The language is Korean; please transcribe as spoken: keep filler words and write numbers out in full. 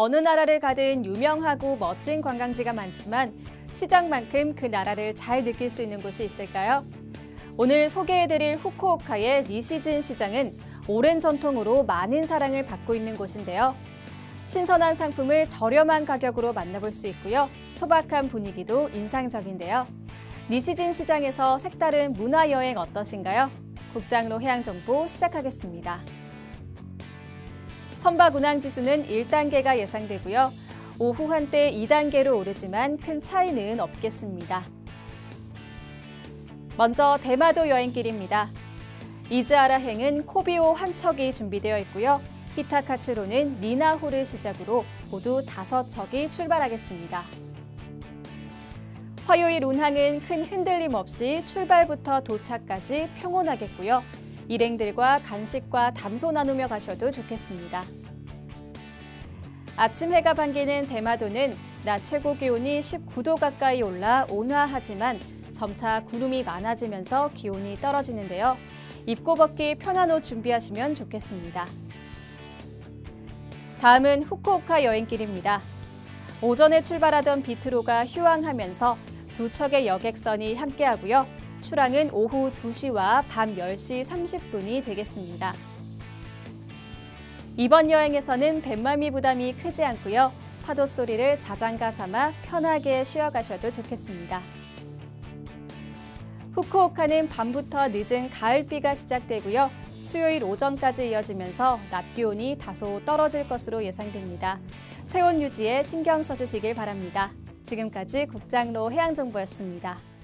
어느 나라를 가든 유명하고 멋진 관광지가 많지만 시장만큼 그 나라를 잘 느낄 수 있는 곳이 있을까요? 오늘 소개해드릴 후쿠오카의 니시진 시장은 오랜 전통으로 많은 사랑을 받고 있는 곳인데요. 신선한 상품을 저렴한 가격으로 만나볼 수 있고요. 소박한 분위기도 인상적인데요. 니시진 시장에서 색다른 문화여행 어떠신가요? 국장로 해양정보 시작하겠습니다. 선박 운항지수는 일 단계가 예상되고요. 오후 한때 이 단계로 오르지만 큰 차이는 없겠습니다. 먼저 대마도 여행길입니다. 이즈하라행은 코비호 한 척이 준비되어 있고요. 히타카츠로는 니나호를 시작으로 모두 다섯 척이 출발하겠습니다. 화요일 운항은 큰 흔들림 없이 출발부터 도착까지 평온하겠고요. 일행들과 간식과 담소 나누며 가셔도 좋겠습니다. 아침 해가 반기는 대마도는 낮 최고 기온이 십구 도 가까이 올라 온화하지만 점차 구름이 많아지면서 기온이 떨어지는데요. 입고 벗기 편한 옷 준비하시면 좋겠습니다. 다음은 후쿠오카 여행길입니다. 오전에 출발하던 비트로가 휴항하면서 두 척의 여객선이 함께하고요. 출항은 오후 두 시와 밤 열 시 삼십 분이 되겠습니다. 이번 여행에서는 뱃마미 부담이 크지 않고요. 파도 소리를 자장가 삼아 편하게 쉬어가셔도 좋겠습니다. 후쿠오카는 밤부터 늦은 가을비가 시작되고요. 수요일 오전까지 이어지면서 낮 기온이 다소 떨어질 것으로 예상됩니다. 체온 유지에 신경 써주시길 바랍니다. 지금까지 국장로 해양정보였습니다.